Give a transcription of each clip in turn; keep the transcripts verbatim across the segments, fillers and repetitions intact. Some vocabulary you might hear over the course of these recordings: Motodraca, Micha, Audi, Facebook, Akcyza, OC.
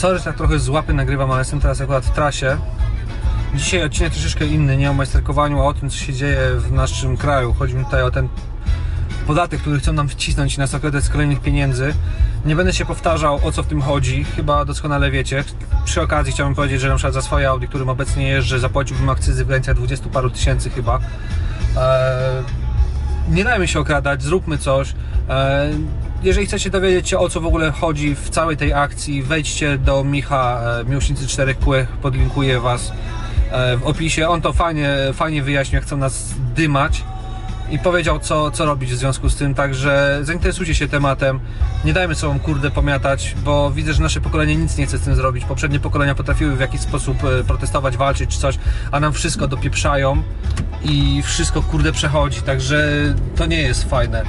Sorry, że tak trochę z łapy nagrywam, ale jestem teraz akurat w trasie. Dzisiaj odcinek troszeczkę inny, nie o majsterkowaniu, a o tym, co się dzieje w naszym kraju. Chodzi mi tutaj o ten podatek, który chcą nam wcisnąć na soketek z kolejnych pieniędzy. Nie będę się powtarzał, o co w tym chodzi, chyba doskonale wiecie. Przy okazji chciałbym powiedzieć, że na przykład za swoje Audi, którym obecnie jeżdżę, zapłaciłbym akcyzy w granicach dwudziestu paru tysięcy chyba. Eee, nie dajmy się okradać, zróbmy coś. Eee, Jeżeli chcecie dowiedzieć się, o co w ogóle chodzi w całej tej akcji, wejdźcie do Micha, miłośnicy czterech kółek, podlinkuję was w opisie. On to fajnie, fajnie wyjaśnia, chcą nas dymać i powiedział, co, co robić w związku z tym, także zainteresujcie się tematem. Nie dajmy sobą, kurde, pomiatać, bo widzę, że nasze pokolenie nic nie chce z tym zrobić. Poprzednie pokolenia potrafiły w jakiś sposób protestować, walczyć czy coś, a nam wszystko dopieprzają i wszystko, kurde, przechodzi, także to nie jest fajne.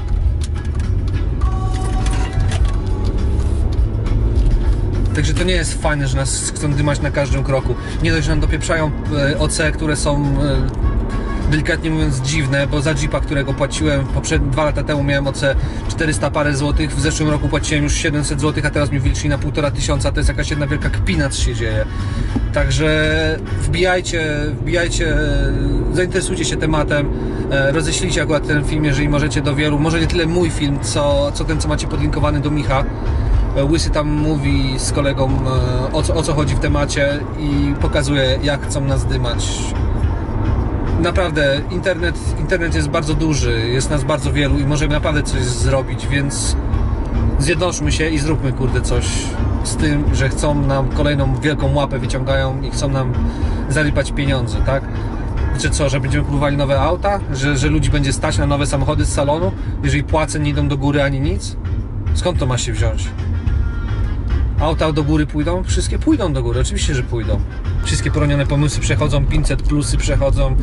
Także to nie jest fajne, że nas chcą dymać na każdym kroku. Nie dość, że nam dopieprzają O C, które są delikatnie mówiąc dziwne, bo za Jeepa, którego płaciłem dwa lata temu, miałem O C czterysta parę złotych, w zeszłym roku płaciłem już siedemset złotych, a teraz mi wilczy na półtora tysiąca. To jest jakaś jedna wielka kpina, co się dzieje. Także wbijajcie, wbijajcie, zainteresujcie się tematem, roześlijcie akurat ten film, jeżeli możecie, do wielu. Może nie tyle mój film, co, co ten, co macie podlinkowany do Micha. Łysy tam mówi z kolegą, o co, o co chodzi w temacie i pokazuje, jak chcą nas dymać. Naprawdę, internet, internet jest bardzo duży, jest nas bardzo wielu i możemy naprawdę coś zrobić, więc zjednoczmy się i zróbmy, kurde, coś z tym, że chcą nam kolejną wielką łapę wyciągają i chcą nam zarypać pieniądze, tak? Czy co, że będziemy kupowali nowe auta? Że, że ludzi będzie stać na nowe samochody z salonu, jeżeli płace nie idą do góry ani nic? Skąd to ma się wziąć? Auta do góry pójdą? Wszystkie pójdą do góry, oczywiście, że pójdą. Wszystkie poronione pomysły przechodzą, pięćset plusy przechodzą.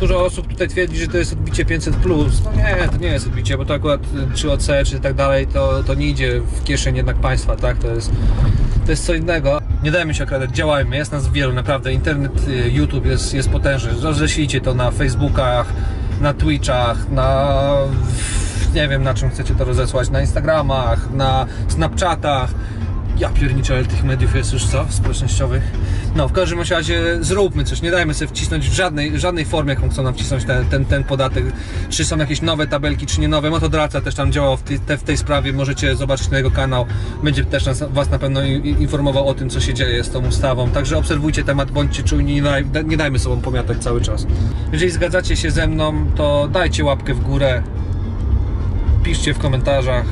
Dużo osób tutaj twierdzi, że to jest odbicie pięćset plus. No nie, to nie jest odbicie, bo to akurat czy O C, czy tak dalej, to, to nie idzie w kieszeń jednak państwa, tak? To jest, to jest co innego. Nie dajmy się okradać, działajmy, jest nas wielu, naprawdę. Internet, YouTube jest, jest potężny. Rozeszlijcie to na Facebookach, na Twitchach, na... nie wiem, na czym chcecie to rozesłać, na Instagramach, na Snapchatach. Ja pierniczę, ale tych mediów jest już co? Społecznościowych. No, w każdym razie zróbmy coś, nie dajmy sobie wcisnąć w żadnej, żadnej formie, jaką chcą nam wcisnąć ten, ten, ten podatek. Czy są jakieś nowe tabelki, czy nie nowe. Motodraca też tam działał w tej, te, w tej sprawie, możecie zobaczyć na jego kanał. Będzie też nas, was na pewno informował o tym, co się dzieje z tą ustawą. Także obserwujcie temat, bądźcie czujni, nie, daj, nie dajmy sobą pomiatać cały czas. Jeżeli zgadzacie się ze mną, to dajcie łapkę w górę. Piszcie w komentarzach.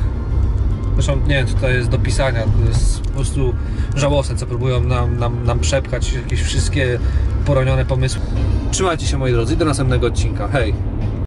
Zresztą nie wiem, to jest do pisania, to jest po prostu żałosne, co próbują nam, nam, nam przepchać jakieś wszystkie poronione pomysły. Trzymajcie się, moi drodzy, i do następnego odcinka. Hej!